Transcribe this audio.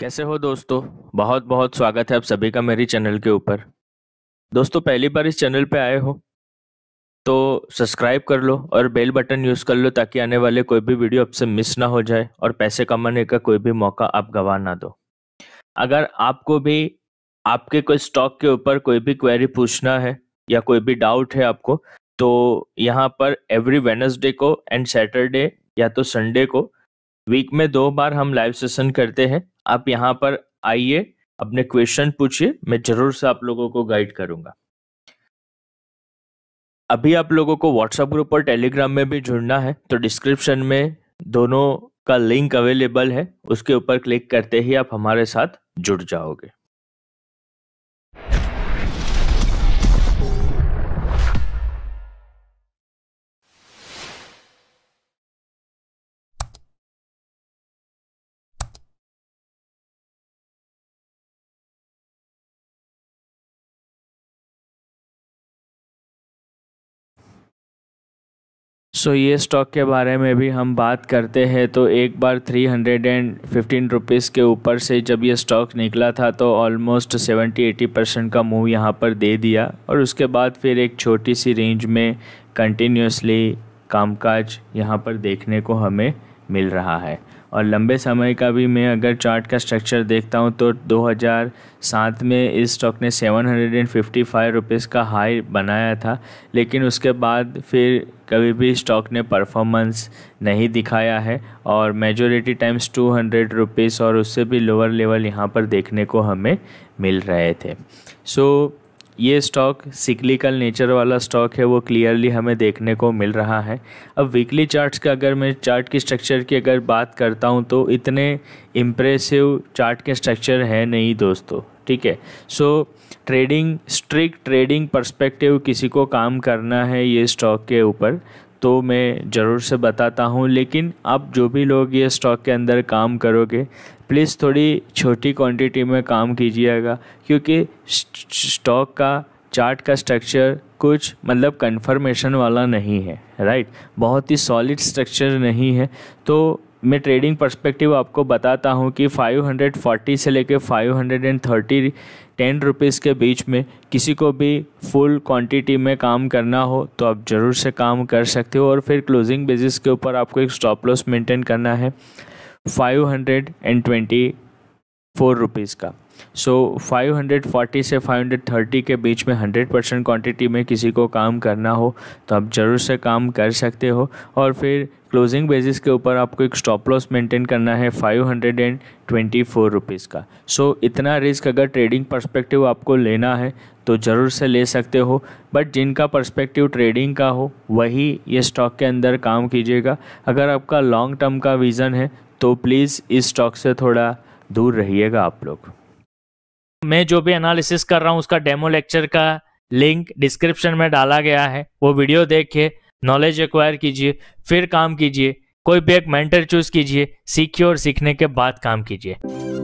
कैसे हो दोस्तों, बहुत बहुत स्वागत है आप सभी का मेरी चैनल के ऊपर। दोस्तों पहली बार इस चैनल पे आए हो तो सब्सक्राइब कर लो और बेल बटन यूज़ कर लो ताकि आने वाले कोई भी वीडियो आपसे मिस ना हो जाए और पैसे कमाने का कोई भी मौका आप गंवा ना दो। अगर आपको भी आपके कोई स्टॉक के ऊपर कोई भी क्वेरी पूछना है या कोई भी डाउट है आपको, तो यहाँ पर एवरी वेडनेसडे को एंड सैटरडे या तो संडे को वीक में 2 बार हम लाइव सेशन करते हैं। आप यहाँ पर आइए, अपने क्वेश्चन पूछिए, मैं जरूर से आप लोगों को गाइड करूँगा। अभी आप लोगों को व्हाट्सएप ग्रुप और टेलीग्राम में भी जुड़ना है तो डिस्क्रिप्शन में दोनों का लिंक अवेलेबल है, उसके ऊपर क्लिक करते ही आप हमारे साथ जुड़ जाओगे। सो ये स्टॉक के बारे में भी हम बात करते हैं तो एक बार 315 रुपीज़ के ऊपर से जब ये स्टॉक निकला था तो ऑलमोस्ट 70-80% का मूव यहाँ पर दे दिया और उसके बाद फिर एक छोटी सी रेंज में कंटिन्यूसली कामकाज यहाँ पर देखने को हमें मिल रहा है। और लंबे समय का भी मैं अगर चार्ट का स्ट्रक्चर देखता हूँ तो 2007 में इस स्टॉक ने 755 रुपीज़ का हाई बनाया था, लेकिन उसके बाद फिर कभी भी स्टॉक ने परफॉर्मेंस नहीं दिखाया है और मेजॉरिटी टाइम्स 200 रुपीज़ और उससे भी लोअर लेवल यहाँ पर देखने को हमें मिल रहे थे। सो ये स्टॉक सिक्लिकल नेचर वाला स्टॉक है, वो क्लियरली हमें देखने को मिल रहा है। अब वीकली चार्ट्स का अगर मैं चार्ट की स्ट्रक्चर की अगर बात करता हूँ तो इतने इम्प्रेसिव चार्ट के स्ट्रक्चर है नहीं दोस्तों, ठीक है। So trading strict trading perspective किसी को काम करना है ये स्टॉक के ऊपर तो मैं ज़रूर से बताता हूँ, लेकिन आप जो भी लोग ये स्टॉक के अंदर काम करोगे प्लीज़ थोड़ी छोटी क्वांटिटी में काम कीजिएगा, क्योंकि स्टॉक का चार्ट का स्ट्रक्चर कुछ मतलब कंफर्मेशन वाला नहीं है, राइट। बहुत ही सॉलिड स्ट्रक्चर नहीं है। तो मैं ट्रेडिंग पर्सपेक्टिव आपको बताता हूँ कि 540 से लेकर 530 10 रुपीज़ के बीच में किसी को भी फुल क्वांटिटी में काम करना हो तो आप ज़रूर से काम कर सकते हो। और फिर क्लोजिंग बेसिस के ऊपर आपको एक स्टॉप लॉस मेंटेन करना है 524 रुपीज़ का। सो 540 से 530 के बीच में 100% क्वांटिटी में किसी को काम करना हो तो आप ज़रूर से काम कर सकते हो। और फिर क्लोजिंग बेसिस के ऊपर आपको एक स्टॉप लॉस मेंटेन करना है 524 रुपीज़ का। सो इतना रिस्क अगर ट्रेडिंग पर्सपेक्टिव आपको लेना है तो ज़रूर से ले सकते हो, बट जिनका पर्सपेक्टिव ट्रेडिंग का हो वही ये स्टॉक के अंदर काम कीजिएगा। अगर आपका लॉन्ग टर्म का विज़न है तो प्लीज़ इस स्टॉक से थोड़ा दूर रहिएगा आप लोग। मैं जो भी एनालिसिस कर रहा हूँ उसका डेमो लेक्चर का लिंक डिस्क्रिप्शन में डाला गया है, वो वीडियो देखिए, नॉलेज एक्वायर कीजिए, फिर काम कीजिए। कोई भी एक मेंटर चूज कीजिए, सीखिए और सीखने के बाद काम कीजिए।